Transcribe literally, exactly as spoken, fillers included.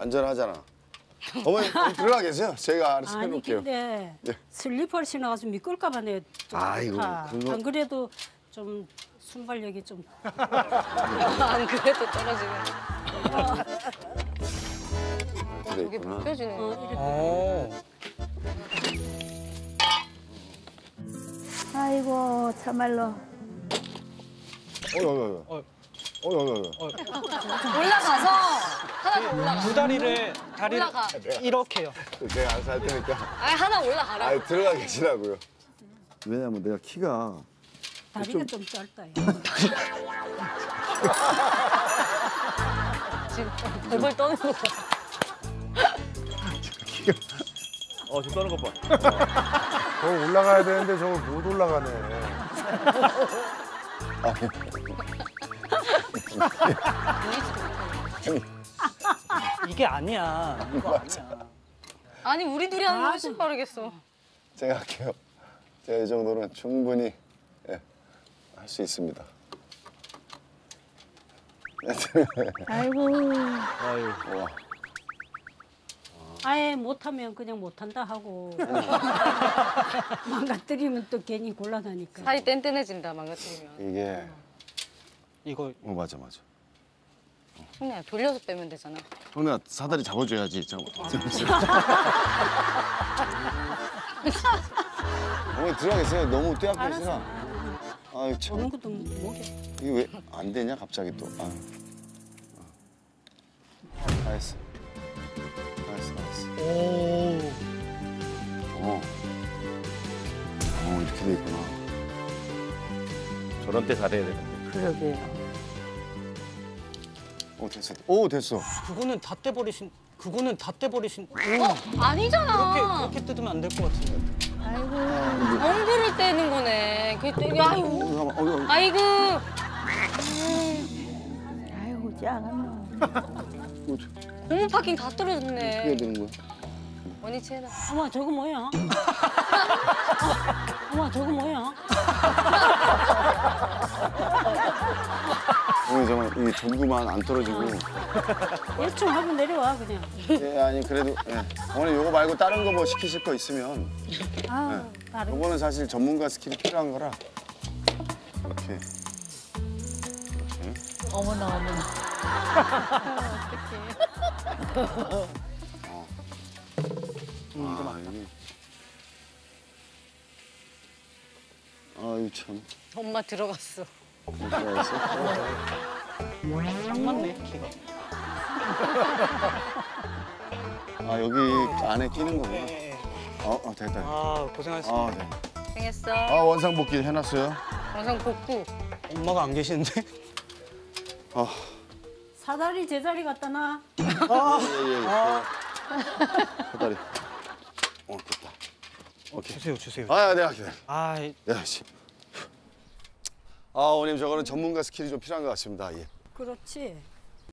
안전하잖아. 어머니 들어가 계세요. 제가 알아서 아니, 해놓을게요. 아니 근데 네. 슬리퍼를 신어가서 미끌까봐 내가 좀 아이고, 그거... 안 그래도 좀 순발력이 좀... 안 그래도 떨어지네. 어. 이게 벗겨지네. 어, 아이고 참말로. 어이구 어이구 어이구 올라가서 하나 더 올라가. 두 다리를 다리를 올라가. 이렇게요. 내가 알아서 할 테니까. 아 하나 올라가라. 아 들어가 계시라고요. 왜냐면 내가 키가 다리가 좀, 좀 짧다. 지금 벌벌 떠는 거 봐. 키가 어 지금 떠는 거 봐. 저 올라가야 되는데 저거 못 올라가네. 이게 아니야. 이거 아니야. 아니 우리 둘이 하는 건 훨씬 빠르겠어. 제가 할게요. 제가 이 정도는 충분히 예, 할 수 있습니다. 아이고. 아이고. 우와. 아예 못하면 그냥 못한다 하고 망가뜨리면 또 괜히 곤란하니까 살이 뗀뗀해진다 망가뜨리면 이게 이거 어 맞아 맞아 형네야 돌려서 빼면 되잖아 형네야 사다리 잡아줘야지 어머니 들어가겠어요 너무 떼약고 있으나 아 참 오는 것도 뭐게 이게 왜 안 되냐 갑자기 또 아 알았어 오. 어. 어, 이렇게 돼 있구나. 저런 때 잘해야 되는데. 그러게요. 오, 됐어. 오, 됐어. 그거는 다 떼버리신, 그거는 다 떼버리신. 어, 아니잖아. 그렇게, 그렇게 뜯으면 안 될 것 같은데. 아이고. 엉구를 떼는 거네. 그게, 아이고. 아이고. 아이고, 짱하네. 너무 파킹 다 떨어졌네. 어떻게 해야 되는 거야? 언니 채나. 어머 저거 뭐야? 어머 저거 뭐야? 어머 정말 이게 전구만 안 떨어지고. 일충 하면 내려와 그냥. 예 아니 그래도 예. 어머니 요거 말고 다른 거 뭐 시키실 거 있으면. 아 예. 다른. 요거는 사실 전문가 스킬이 필요한 거라. 이렇게. 이렇게. 어머나 어머나. 어떡해. 어. 음, 이거 맞다. 아유 참. 엄마 들어갔어. 들어갔어? 딱 맞네 키가. 아 여기 안에 끼는 거구나. 어, 어 됐다. 아 고생하셨습니다. 아, 네. 고생했어. 아 원상복귀 해놨어요? 원상복구. 엄마가 안 계시는데? 아. 사다리 제자리 갖다 놔. 아, 예, 예, 예. 아. 사다리. 어, 됐다. 오케이. 주세요, 주세요. 아, 내가 할게. 아, 내가 씨. 아, 어머님 저거는 전문가 스킬이 좀 필요한 것 같습니다. 예. 그렇지.